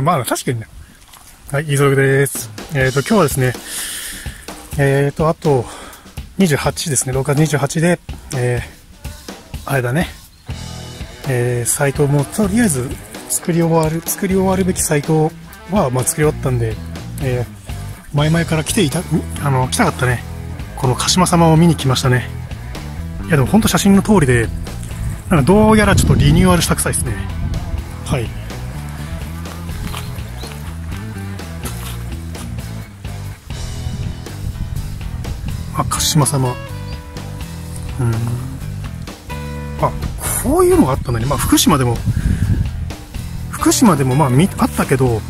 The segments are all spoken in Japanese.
まあ、確かにね。はい、伊沢です。今日はですね、あと、28ですね、6月28で、あれだね、サイトも、とりあえず、作り終わるべきサイトは、まあ、作り終わったんで、前々から来たかったね、この鹿島様を見に来ましたね。いや、でも本当写真の通りで、なんかどうやらちょっとリニューアルしたくさいですね。はい。あ、鹿島様。あ、こういうのがあったんだね。まあ、福島でもまあ、あったけど、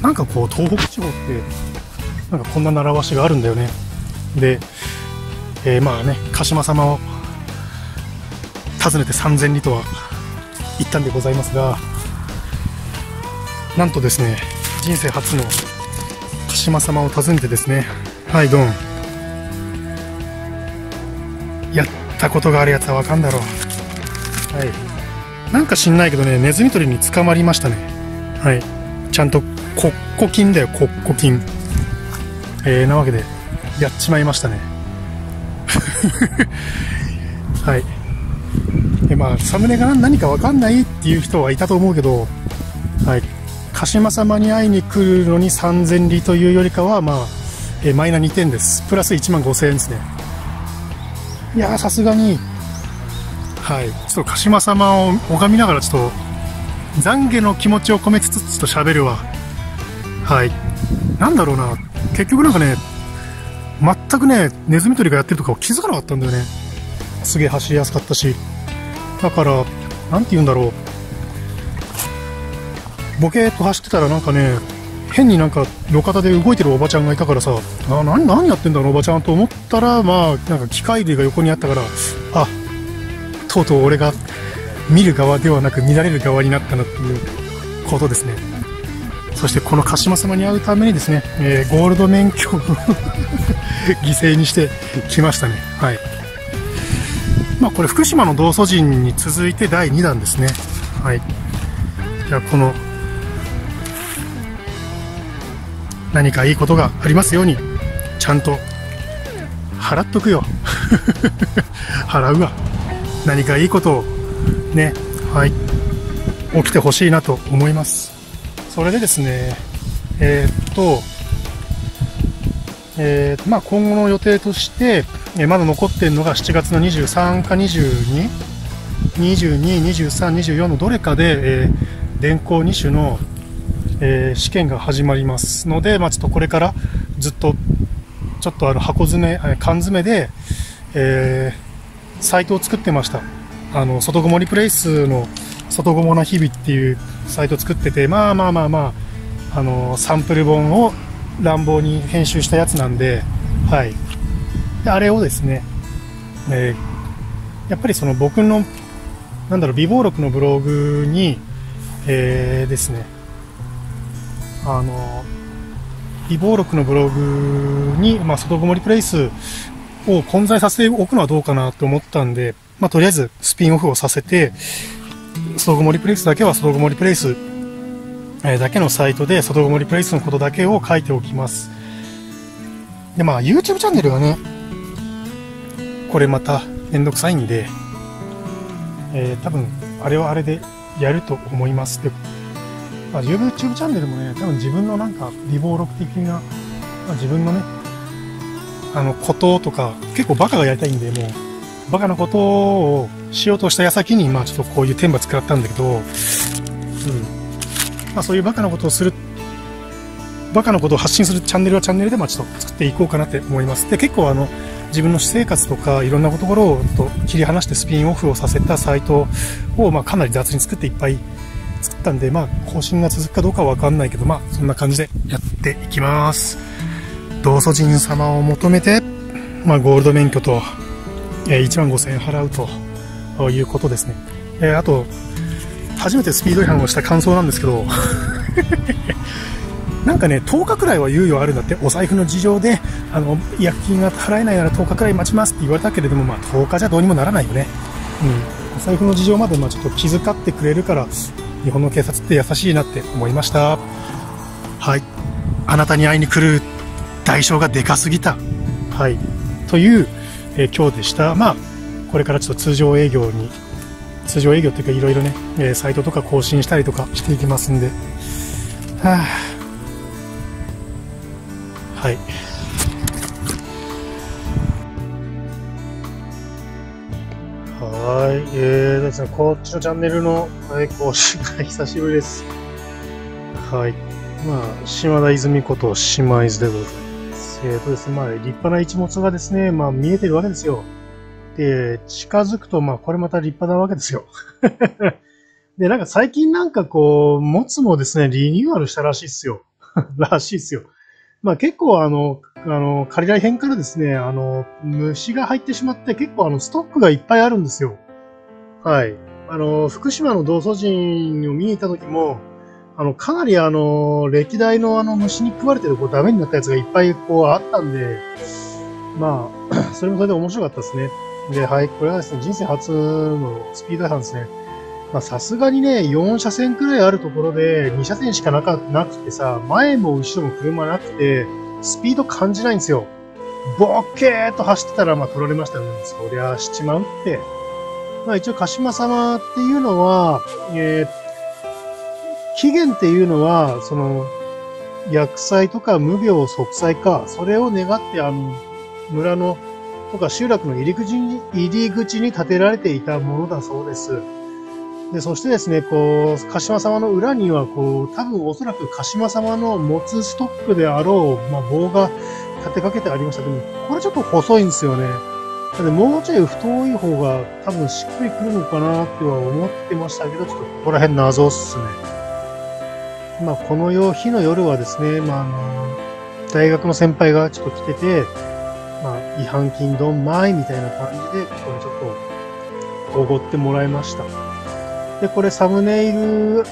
なんかこう、東北地方って、なんかこんな習わしがあるんだよね。で、まあね、鹿島様を訪ねて3000里とは行ったんでございますが、なんとですね、人生初の鹿島様を訪ねてですね、はい、ドン。やったことがあるやつはわかんだろう。はい。なんか知んないけどね、ネズミ捕りに捕まりましたね。はい。ちゃんと、コッコ菌だよ、コッコ菌。なわけで、やっちまいましたね。はい。まあ、サムネが何かわかんないっていう人はいたと思うけど、はい。鹿島様に会いに来るのに3000里というよりかは、まあ、マイナ2点です。プラス15000円ですね。いやー、さすがに、はい、ちょっと鹿島様を拝みながら、ちょっと懺悔の気持ちを込めつつ、ちょっと喋るわ。はい、なんだろうな、結局なんかね、全くね、ネズミ捕りがやってるとかを気づかなかったんだよね。すげえ走りやすかったし、だから、なんて言うんだろう、ボケーっと走ってたら、なんかね、変になんか路肩で動いてるおばちゃんがいたからさ、何やってんだろうおばちゃんと思ったら、まあなんか機械類が横にあったから、あ、とうとう俺が見る側ではなく見られる側になったなっていうことですね。そしてこの鹿島様に会うためにですね、ゴールド免許を犠牲にしてきましたね。はい。まあこれ福島の道祖神に続いて第2弾ですね。はい。じゃあこの何かいいことがありますように、ちゃんと払っとくよ。払うわ。何かいいことをね、はい、起きてほしいなと思います。それでですね、まあ今後の予定として、まだ残ってるのが7月の23か22、22、23、24のどれかで、電工2種の試験が始まりますので、まあ、ちょっとこれからずっとちょっと箱詰め、缶詰で、サイトを作ってました。外雲リプレイスの外雲な日々っていうサイトを作ってて、まあ、サンプル本を乱暴に編集したやつなんで、はい。で、あれをですね、やっぱりその僕の、なんだろう、備忘録のブログに、ですね、備忘録のブログに、まあ、外ごもりプレイスを混在させておくのはどうかなと思ったんで、まあ、とりあえずスピンオフをさせて、外ごもりプレイスだけは外ごもりプレイスだけのサイトで、外ごもりプレイスのことだけを書いておきます。で、まあ、YouTube チャンネルがね、これまためんどくさいんで、多分、あれはあれでやると思います。まあ、YouTube チャンネルもね、多分自分のなんか、備忘録的な、まあ、自分のね、こととか、結構バカがやりたいんで、もう、バカなことをしようとした矢先に、まあちょっとこういう天罰食らったんだけど、まあそういうバカなことを発信するチャンネルはチャンネルで、まあちょっと作っていこうかなって思います。で、結構自分の私生活とか、いろんなところを切り離してスピンオフをさせたサイトを、まあかなり雑に作っていっぱい、作ったんで、まあ、更新が続くかどうかは分かんないけど、まあ、そんな感じでやっていきます。道祖神様を求めて、まあ、ゴールド免許と、15000円払うということですね。あと、初めてスピード違反をした感想なんですけど、なんかね、10日くらいは猶予あるんだって、お財布の事情で、違約金が払えないなら10日くらい待ちますって言われたけれども、まあ、10日じゃどうにもならないよね。うん。お財布の事情まで、まあ、ちょっと気遣ってくれるから、日本の警察って優しいなって思いました。はい、あなたに会いに来る、代償がでかすぎた、はいという、今日でした。まあこれからちょっと通常営業というかいろいろね、サイトとか更新したりとかしていきますんで、はあ、はい。はい、ですね、こっちのチャンネルの、更新が久しぶりです。はい。まあ、島田泉こと島津でございます。ですね、まあ、立派な一物がですね、まあ、見えてるわけですよ。で、近づくと、まあ、これまた立派なわけですよ。で、なんか最近なんかこう、モツもですね、リニューアルしたらしいっすよ。まあ、結構仮来編からですね、虫が入ってしまって、結構ストックがいっぱいあるんですよ。はい。福島の道祖神を見に行った時も、かなり歴代の虫に食われてる、こう、ダメになったやつがいっぱいこう、あったんで、まあ、それもそれで面白かったですね。で、はい、これはですね、人生初のスピード違反ですね。まあ、さすがにね、4車線くらいあるところで、2車線しかなくてさ、前も後ろも車なくて、スピード感じないんですよ。ボッケーっと走ってたら、まあ、取られましたね。そりゃ、しちまうって。まあ、一応、鹿島様っていうのは、起源っていうのは、その、厄災とか無病息災か、それを願って、村の、とか集落の入り口に建てられていたものだそうです。で、そしてですね、こう、鹿島様の裏には、こう、多分おそらく鹿島様の持つストックであろう、まあ、棒が立てかけてありましたけど、これちょっと細いんですよね。なので、もうちょい太い方が多分しっくりくるのかなっては思ってましたけど、ちょっとここら辺謎っすね。まあ、この日の夜はですね、まあ、大学の先輩がちょっと来てて、まあ、違反金ドンマイみたいな感じで、これちょっと、おごってもらいました。で、これサムネイル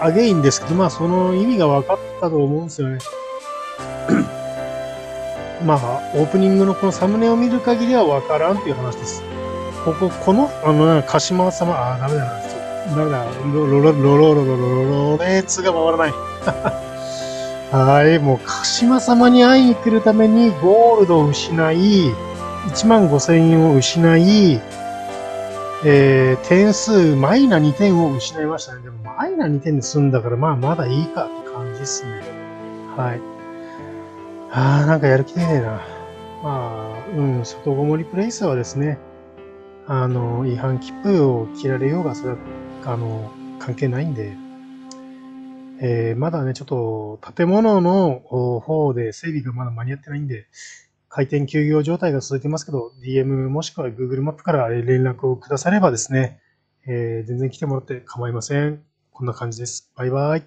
アゲインですけど、まあその意味が分かったと思うんですよね。まあ、オープニングのこのサムネを見る限りは分からんという話です。この、鹿島様、あ、ダメだな、ダメだ、ロレーツが回らない。はい、もう鹿島様に会いに来るためにゴールドを失い、15,000円を失い、点数、マイナ2点を失いましたね。でも、マイナ2点で済んだから、まあ、まだいいかって感じですね。はい。ああ、なんかやる気出ねえな。まあ、うん、外ごもりプレイスはですね、違反切符を切られようが、それは、関係ないんで、まだね、ちょっと、建物の方で整備がまだ間に合ってないんで、開店休業状態が続いてますけど、DM もしくは Google マップから連絡をくださればですね、全然来てもらって構いません。こんな感じです。バイバイ。